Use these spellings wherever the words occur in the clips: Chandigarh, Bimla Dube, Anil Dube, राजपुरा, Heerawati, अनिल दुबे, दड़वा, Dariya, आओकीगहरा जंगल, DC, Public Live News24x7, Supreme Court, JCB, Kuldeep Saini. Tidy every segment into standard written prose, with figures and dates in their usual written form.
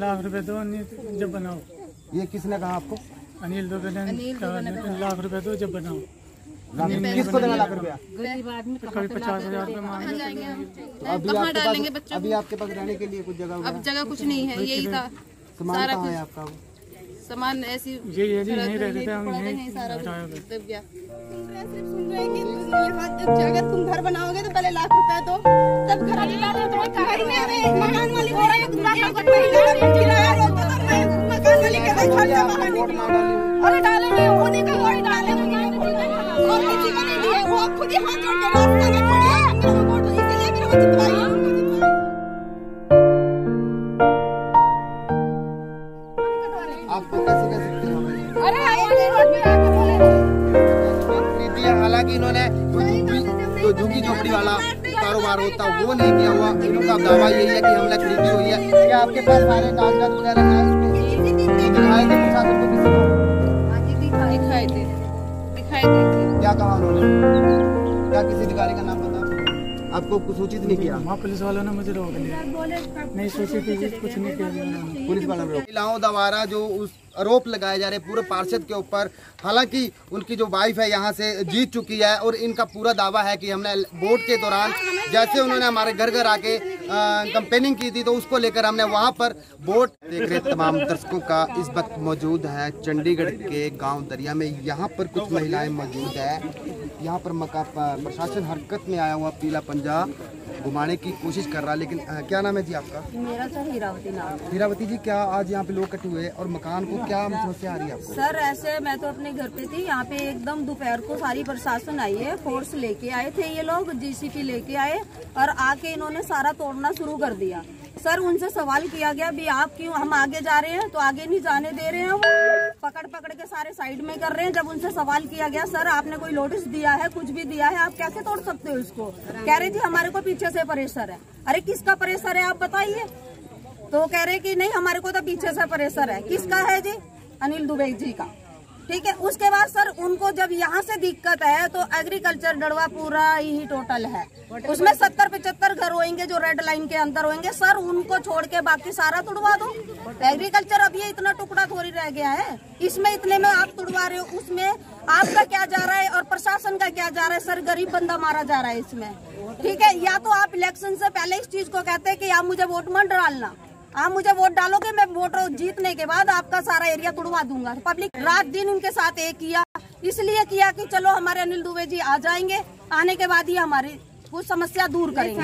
लाख रुपए दो जब बनाओ। ये किसने कहा आपको? अनिल दुबे ने। लाख रुपए दो जब बनाओ। किसको देना लाख रुपया? कभी 50,000 रुपए। अभी आपके पास रहने के लिए कुछ जगह? अब जगह कुछ नहीं है, यही था सारा कुछ आपका सामान। ऐसी नहीं रहते हम, यही सारा तब क्या सिर्फ सुन रहे हैं कि जगह तुम घर बनाओगे तो पहले लाख रुपए दो तब घर आने वाले। तो कहां में हमें मकान मालिक हो रहा है, दुकानदार को किराया रोक तो मैं मकान मालिक के साथ घर का बाहर निकल। अरे डालेंगे उन्हीं का वोट डालेंगे, और किसी को नहीं दिए, वो खुद ही हाथ जोड़ के रास्ता में खड़े हैं। मेरा वोट इसीलिए मेरा वोट दिखाइए। आपको कैसे कह सकते हैं? अरे आइए रोड पे आकर बोले नीतियां, हालांकि इन्होंने जो झुग्गी झोपड़ी वाला कारोबार होता वो नहीं किया हुआ। इनका दावा यही है कि हमने खरीदी हुई है। क्या आपके पास सारे कागजात वगैरह दिखाए थे प्रशासन को? किसी को दिखाए थे? क्या कहा उन्होंने? क्या किसी अधिकारी का नाम पता? आपको कुछ सूचित नहीं किया? वहाँ पुलिस वालों ने मुझे रोक लिया, नहीं सूचित कुछ नहीं किया पुलिस वाला। महिलाओं द्वारा जो उस आरोप लगाए जा रहे पूरे पार्षद के ऊपर, हालांकि उनकी जो वाइफ है यहाँ से जीत चुकी है और इनका पूरा दावा है कि हमने वोट के दौरान जैसे उन्होंने हमारे घर घर आके कैंपेनिंग की थी तो उसको लेकर हमने वहाँ पर वोट। देख रहे तमाम दर्शकों का इस वक्त मौजूद है चंडीगढ़ के गाँव दरिया में। यहाँ पर कुछ महिलाएं मौजूद है। यहाँ पर प्रशासन हरकत में आया हुआ, पीला पंजा घुमाने की कोशिश कर रहा है। लेकिन क्या नाम है जी आपका? मेरा सर हीरावती नाम। हीरावती जी, क्या आज यहाँ पे लोग इकट्ठे हुए और मकान को क्या समस्या आ रही है आपको? सर ऐसे मैं तो अपने घर पे थी, यहाँ पे एकदम दोपहर को सारी प्रशासन आई है, फोर्स लेके आए थे ये लोग, JCB लेके आए और आके इन्होंने सारा तोड़ना शुरू कर दिया। सर उनसे सवाल किया गया भी आप क्यों, हम आगे जा रहे हैं तो आगे नहीं जाने दे रहे हैं, वो पकड़ के सारे साइड में कर रहे हैं। जब उनसे सवाल किया गया सर आपने कोई नोटिस दिया है, कुछ भी दिया है, आप कैसे तोड़ सकते हो इसको? कह रहे जी हमारे को पीछे से प्रेशर है। अरे किसका प्रेशर है आप बताइए? तो कह रहे कि नहीं हमारे को तो पीछे से प्रेशर है। किसका है जी? अनिल दुबे जी का। ठीक है, उसके बाद सर उनको जब यहाँ से दिक्कत है तो एग्रीकल्चर दड़वा पूरा ही टोटल है, उसमें 70-75 घर होंगे जो रेड लाइन के अंदर होंगे। सर उनको छोड़ के बाकी सारा तुड़वा दो। एग्रीकल्चर अब ये इतना टुकड़ा थोड़ी रह गया है, इसमें इतने में आप तुड़वा रहे हो, उसमें आपका क्या जा रहा है और प्रशासन का क्या जा रहा है? सर गरीब बंदा मारा जा रहा है इसमें। ठीक है, या तो आप इलेक्शन से पहले इस चीज को कहते हैं कि आप मुझे वोट मत डालना, आप मुझे वोट डालोगे मैं वोट जीतने के बाद आपका सारा एरिया तुड़वा दूंगा। पब्लिक रात दिन उनके साथ एक किया, इसलिए किया कि चलो हमारे अनिल दुबे जी आ जाएंगे, आने के बाद ही हमारी कुछ समस्या दूर करेंगे।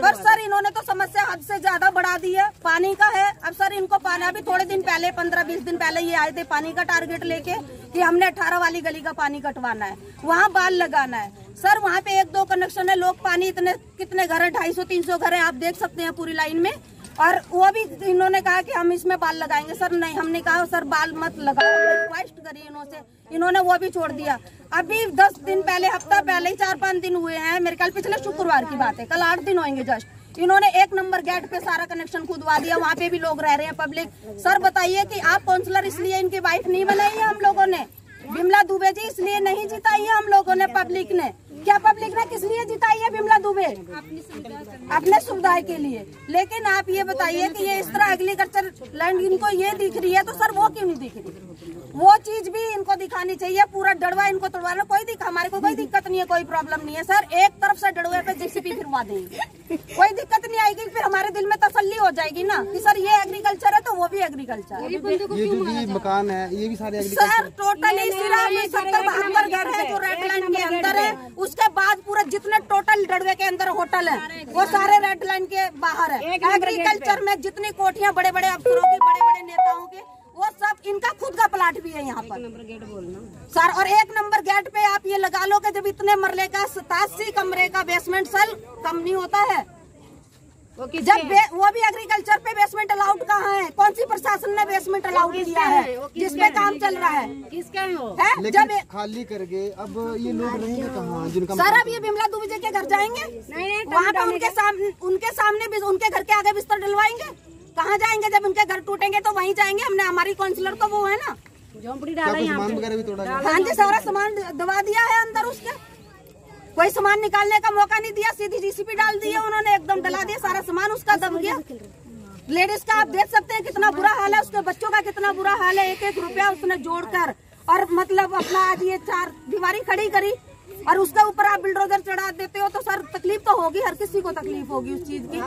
पर सर इन्होंने तो समस्या हद से ज्यादा बढ़ा दी है। पानी का है, अब सर इनको पानी, अभी थोड़े दिन पहले 15-20 दिन पहले ये आए थे पानी का टारगेट लेके कि हमने 18 वाली गली का पानी कटवाना है, वहाँ बाल लगाना है। सर वहाँ पे 1-2 कनेक्शन है, लोग पानी इतने कितने घर है, 250-300 घर है, आप देख सकते हैं पूरी लाइन में। और वो भी इन्होंने कहा कि हम इसमें बाल लगाएंगे। सर नहीं, हमने कहा सर बाल मत लगाओ, रिक्वेस्ट करी इन्होंने, इन्होंने वो भी छोड़ दिया। अभी 10 दिन पहले, हफ्ता पहले ही, 4-5 दिन हुए हैं मेरे ख्याल, पिछले शुक्रवार की बात है, कल 8 दिन होंगे जस्ट। इन्होंने 1 नंबर गेट पे सारा कनेक्शन खुदवा दिया, वहाँ पे भी लोग रह रहे हैं पब्लिक। सर बताइए कि आप काउंसलर इसलिए इनकी वाइफ नहीं बनाई है हम लोगों ने, बिमला दुबे जी इसलिए नहीं जिताई है हम लोगों ने, पब्लिक ने। क्या पब्लिक ने किस लिए जिताई है बिमला दुबे? अपने सुविधा के लिए। लेकिन आप ये बताइए कि ये इस तरह एग्रीकल्चर लैंड इनको ये दिख रही है तो सर वो क्यों नहीं दिख रही? वो चीज भी इनको दिखानी चाहिए। पूरा दड़वा इनको तोड़वाना, कोई हमारे को कोई दिक्कत नहीं है, कोई प्रॉब्लम नहीं है। सर एक तरफ से दड़वे पे JCB फिरवा देंगे, कोई दिक्कत नहीं आएगी, फिर हमारे दिल में तसल्ली हो जाएगी ना कि सर ये एग्रीकल्चर है तो वो भी एग्रीकल्चर है। मकान है ये भी सारे सर टोटली 70-72 घर है जो रेड लाइन के अंदर है, उसके बाद पूरा जितने टोटल दड़वे के अंदर होटल है वो सारे रेड लाइन के बाहर है। एग्रीकल्चर में जितनी कोठियाँ बड़े बड़े अफसरों की, बड़े बड़े नेताओं के, वो सब इनका खुद का प्लाट भी है यहाँ पर। 1 नंबर गेट बोलना सर, और 1 नंबर गेट पे आप ये लगा लो कि जब इतने मरले का 87 कमरे का बेसमेंट सेल कम नहीं होता है, वो जब वो भी एग्रीकल्चर पे बेसमेंट अलाउड कहाँ है? कौन सी प्रशासन ने बेसमेंट अलाउड किया है जिसपे काम चल रहा है? किसका है? जब खाली करके अब ये लोग रहेंगे कहाँ जिनका? सर अब ये बिमला दुबे जी के घर जाएंगे, वहाँ पे उनके सामने उनके घर के आगे बिस्तर डलवाएंगे, कहाँ जाएंगे? जब उनके घर टूटेंगे तो वहीं जाएंगे। हमने हमारी काउंसलर को वो है ना झोंपड़ी डाला है यहाँ पे, हाँ जी सारा सामान दबा दिया है अंदर, उसके कोई सामान निकालने का मौका नहीं दिया, सीधी JCB डाल दी है उन्होंने, एकदम डला दिया सारा सामान उसका, दब गया। लेडीज का आप देख सकते हैं कितना बुरा हाल है, उसके बच्चों का कितना बुरा हाल है। एक एक रुपया उसने जोड़कर और मतलब अपना आज ये चार दीवारी खड़ी करी और उसके ऊपर आप बिल्डोजर चढ़ा देते हो तो सर तकलीफ तो होगी, हर किसी को तकलीफ होगी उस चीज की।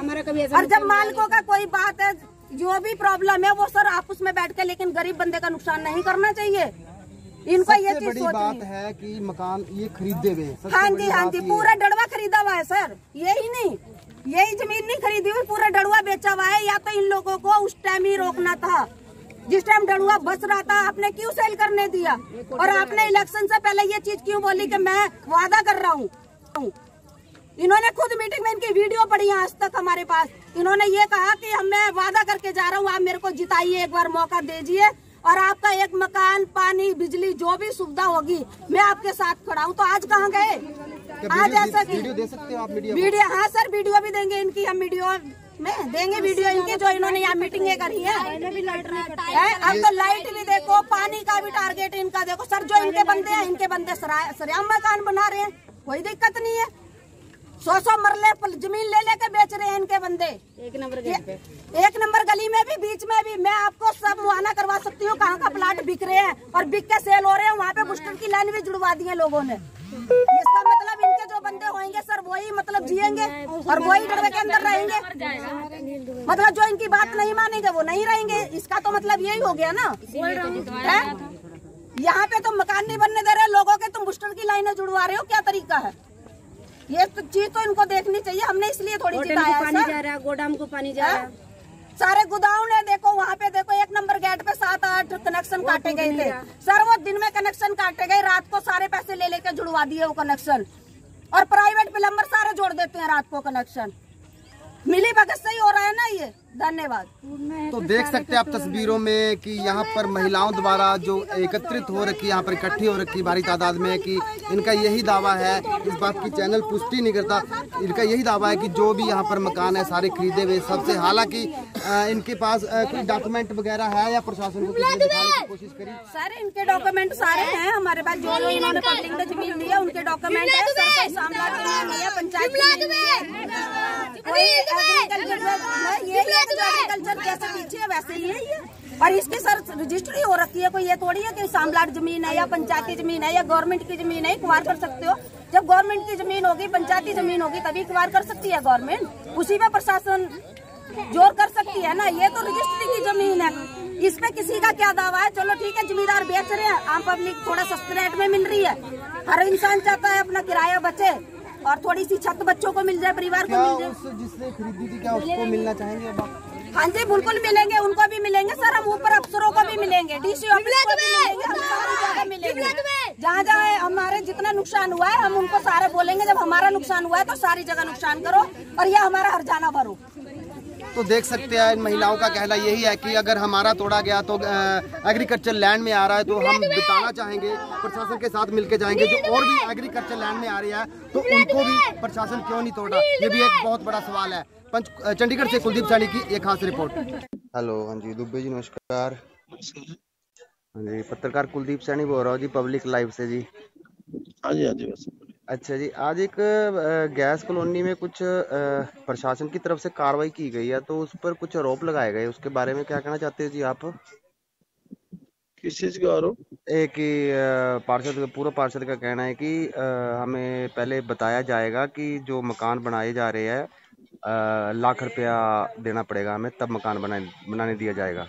और जब मालिकों का कोई बात है, जो भी प्रॉब्लम है वो सर आपस में बैठ के, लेकिन गरीब बंदे का नुकसान नहीं करना चाहिए। इनको ये चीज बड़ी बात है कि मकान ये खरीदे हुए, हाँ जी हाँ जी, पूरा दड़वा खरीदा हुआ है सर, यही नहीं यही जमीन नहीं खरीदी हुई, पूरा दड़वा बेचा हुआ है। या तो इन लोगों को उस टाइम ही रोकना था जिस टाइम दड़वा बस रहा था, आपने क्यों सेल करने दिया? और आपने इलेक्शन से पहले ये चीज क्यों बोली कि मैं वादा कर रहा हूँ? इन्होंने खुद मीटिंग में, इनकी वीडियो पड़ी आज तक हमारे पास, इन्होंने ये कहा कि मैं वादा करके जा रहा हूँ, आप मेरे को जिताइए, एक बार मौका दीजिए और आपका एक मकान, पानी, बिजली जो भी सुविधा होगी मैं आपके साथ खड़ा हूँ। तो आज कहाँ गए? आज ऐसा वीडियो, हाँ सर वीडियो भी देंगे इनकी, हम वीडियो में देंगे वीडियो इनकी जो इन्होंने यहाँ मीटिंगें करी है। अब तो लाइट भी देखो, पानी का भी टारगेट इनका देखो सर। जो इनके बंदे हैं, इनके बंदे सरेआम मकान बना रहे हैं, कोई दिक्कत नहीं है, 100 मरले जमीन ले लेके बेच रहे हैं इनके बंदे, एक नंबर गली में भी, बीच में भी। मैं आपको सब मुआना करवा सकती हूँ कहाँ का प्लाट बिक रहे हैं और बिक के सेल हो रहे हैं, वहाँ पे बुस्टर की लाइन भी जुड़वा दी है लोगों ने। इसका मतलब इनके जो बंदे होंगे सर वही मतलब जिएंगे और वही डरवे के अंदर रहेंगे, मतलब जो इनकी बात नहीं मानेंगे वो नहीं रहेंगे। इसका तो मतलब यही हो गया ना। यहाँ पे तुम मकान नहीं बनने दे रहे लोगों के, तुम बुस्टर की लाइने जुड़वा रहे हो, क्या तरीका है? ये चीज तो इनको देखनी चाहिए। हमने इसलिए थोड़ी जिताया, पानी जा रहा है गोडाम को, पानी जा रहा है, सारे गोदाम है देखो, वहाँ पे देखो, 1 नंबर गेट पे 7-8 कनेक्शन काटे गए थे सर। वो दिन में कनेक्शन काटे गए, रात को सारे पैसे ले लेके जुड़वा दिए वो कनेक्शन, और प्राइवेट प्लम्बर सारे जोड़ देते हैं रात को कनेक्शन। मिली भगत से ही हो रहा है ना ये। धन्यवाद। तो देख सकते हैं आप तस्वीरों में कि यहाँ पर महिलाओं द्वारा जो एकत्रित हो रखी, यहाँ पर इकट्ठी हो रखी भारी तादाद में, कि इनका यही दावा है, इस बात की चैनल पुष्टि नहीं करता, इनका यही दावा है कि जो भी यहाँ पर मकान है सारे खरीदे हुए सबसे। हालांकि इनके पास कोई डॉक्यूमेंट वगैरह है या प्रशासन को कोशिश करी? सर इनके डॉक्यूमेंट सारे हैं हमारे पास, जो उनके डॉक्यूमेंट है, पंचायत कल्चर जैसे पीछे है वैसे ही है। और इसकी सर रजिस्ट्री हो रखी है, कोई ये थोड़ी है कि सामलाट जमीन है या पंचायती जमीन है या गवर्नमेंट की जमीन है। क्वार कर सकते हो, जब गवर्नमेंट की जमीन होगी, पंचायती जमीन होगी तभी क्वार कर सकती है गवर्नमेंट, उसी में प्रशासन जोर कर सकती है ना। ये तो रजिस्ट्री की जमीन है, इसमें किसी का क्या दावा है? चलो ठीक है, जमींदार बेच रहे हैं, आम पब्लिक थोड़ा सस्ते रेट में मिल रही है, हर इंसान चाहता है अपना किराया बचे और थोड़ी सी छत बच्चों को मिल जाए, परिवार को मिल जाए। जिसने खरीदी थी क्या उसको मिलना चाहेंगे? हाँ जी बिल्कुल मिलेंगे, उनको भी मिलेंगे सर, हम ऊपर अफसरों को भी मिलेंगे, डीसी ऑफिस को भी मिलेंगे, हम सारी जगह मिलेंगे। जहाँ जहाँ हमारे जितना नुकसान हुआ है हम उनको सारे बोलेंगे, जब हमारा नुकसान हुआ है तो सारी जगह नुकसान करो और यह हमारा हरजाना भरो। तो देख सकते हैं इन महिलाओं का कहना यही है कि अगर हमारा तोड़ा गया तो एग्रीकल्चर लैंड में आ रहा है, तो हम बताना चाहेंगे प्रशासन के साथ मिलकर जाएंगे। जो और भी एग्रीकल्चर लैंड में आ रही है तो उनको भी प्रशासन क्यों नहीं तोड़ा, ये भी एक बहुत बड़ा सवाल है। चंडीगढ़ से कुलदीप सैनी की एक खास रिपोर्ट। हेलो, हाँ जी दुबे जी नमस्कार। हाँ जी पत्रकार कुलदीप सैनी बोल रहा हूँ जी, पब्लिक लाइव से जी। हाँ जी हाँ जी। अच्छा जी, आज एक गैस कॉलोनी में कुछ प्रशासन की तरफ से कार्रवाई की गई है, तो उस पर कुछ आरोप लगाए गए, उसके बारे में क्या कहना चाहते हो जी आप? किस चीज का आरोप? एक पार्षद, पूरा पार्षद का कहना है कि हमें पहले बताया जाएगा कि जो मकान बनाए जा रहे हैं 1 लाख रुपया देना पड़ेगा हमें, तब मकान बनाने दिया जाएगा।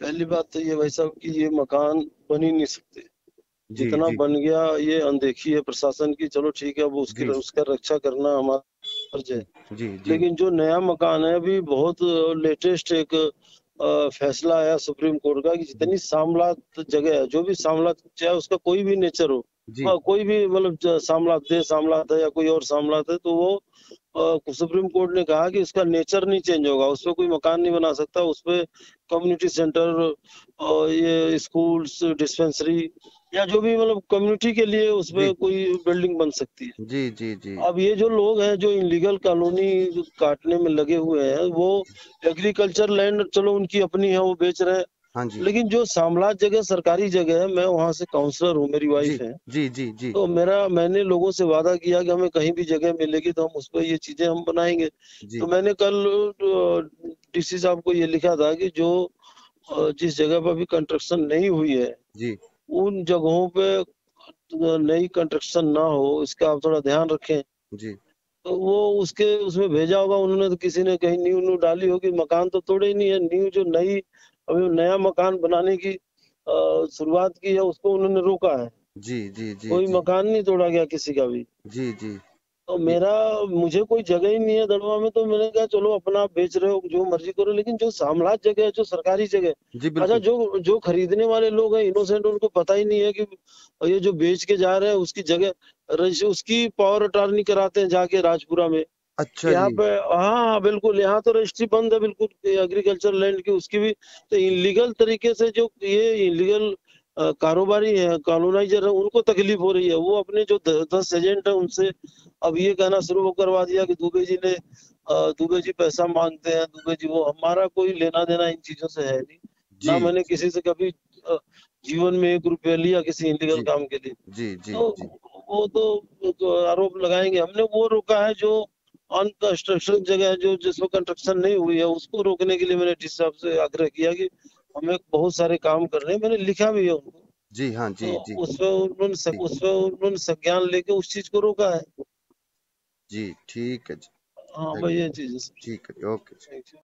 पहली बात तो ये भाई साहब की ये मकान बन ही नहीं सकते, जितना बन गया ये अनदेखी है प्रशासन की। चलो ठीक है, वो उसका रक्षा करना हमारा फर्ज है जी। लेकिन जो नया मकान है अभी बहुत लेटेस्ट एक फैसला आया सुप्रीम कोर्ट का कि जितनी सामलात जगह है, जो भी सामलात चाहे उसका कोई भी नेचर हो, कोई भी मतलब सामलात दे सामलात है या कोई और सामलात है, तो वो सुप्रीम कोर्ट ने कहा कि उसका नेचर नहीं चेंज होगा, उसपे कोई मकान नहीं बना सकता, उसपे कम्युनिटी सेंटर, ये स्कूल्स, डिस्पेंसरी या जो भी मतलब कम्युनिटी के लिए उसमें कोई बिल्डिंग बन सकती है जी जी जी। अब ये जो लोग हैं जो इनलीगल कॉलोनी काटने में लगे हुए हैं, वो एग्रीकल्चर लैंड चलो उनकी अपनी है वो बेच रहे हैं, हाँ जी, लेकिन जो सामलात जगह सरकारी जगह है, मैं वहाँ से काउंसलर हूँ, मेरी वाइफ है जी जी जी। तो मैंने लोगों से वादा किया कि हमें कहीं भी जगह मिलेगी तो हम उस पर ये चीजें हम बनाएंगे। तो मैंने कल डीसी साहब को ये लिखा था कि जो जिस जगह पर भी कंस्ट्रक्शन नहीं हुई है जी, उन जगहों पे नई कंस्ट्रक्शन ना हो, इसका आप थोड़ा ध्यान रखें जी। तो वो उसके उसमें भेजा होगा उन्होंने, तो किसी ने कहीं न्यू न्यू डाली होगी, मकान तो तोड़े ही नहीं है, न्यू जो नई अभी नया मकान बनाने की शुरुआत की है उसको उन्होंने रोका है जी जी जी। कोई मकान नहीं तोड़ा गया किसी का भी जी जी। तो मेरा मुझे कोई जगह ही नहीं है दड़वा में, तो मैंने कहा चलो अपना आप बेच रहे हो जो मर्जी करो, लेकिन जो साम्राज्य जगह है, जो सरकारी जगह है, अच्छा जो जो खरीदने वाले लोग हैं इनोसेंट, उनको पता ही नहीं है कि ये जो बेच के जा रहे हैं उसकी जगह उसकी पावर अटॉर्नी कराते हैं जाके राजपुरा में। अच्छा, यहाँ पे हाँ बिल्कुल, यहाँ तो रजिस्ट्री बंद है बिल्कुल एग्रीकल्चर लैंड की, उसकी भी तो इलीगल तरीके से जो ये इलीगल कारोबारी है, कॉलोनाइजर है, उनको तकलीफ हो रही है। वो अपने जो 10 एजेंट है उनसे अब ये कहना शुरू करवा दिया कि दुबे जी ने दुबे जी पैसा मांगते हैं, दुबे जी वो, हमारा कोई लेना देना इन चीजों से है नहीं ना, मैंने किसी से कभी जीवन में 1 रुपया लिया किसी इलीगल काम के लिए जी जी। तो वो तो आरोप लगाएंगे, हमने वो रोका है जो अनकंस्ट्रक्शन जगह है, जो जिसमें कंस्ट्रक्शन नहीं हुई है उसको रोकने के लिए मैंने डीसी साहब से आग्रह किया कि हमें बहुत सारे काम करने, मैंने लिखा भी है उनको जी हाँ जी जी। उसमें उन्होंने संज्ञान लेके उस चीज को रोका है जी। ठीक है जी, हाँ भाई ये चीज ठीक है, ओके।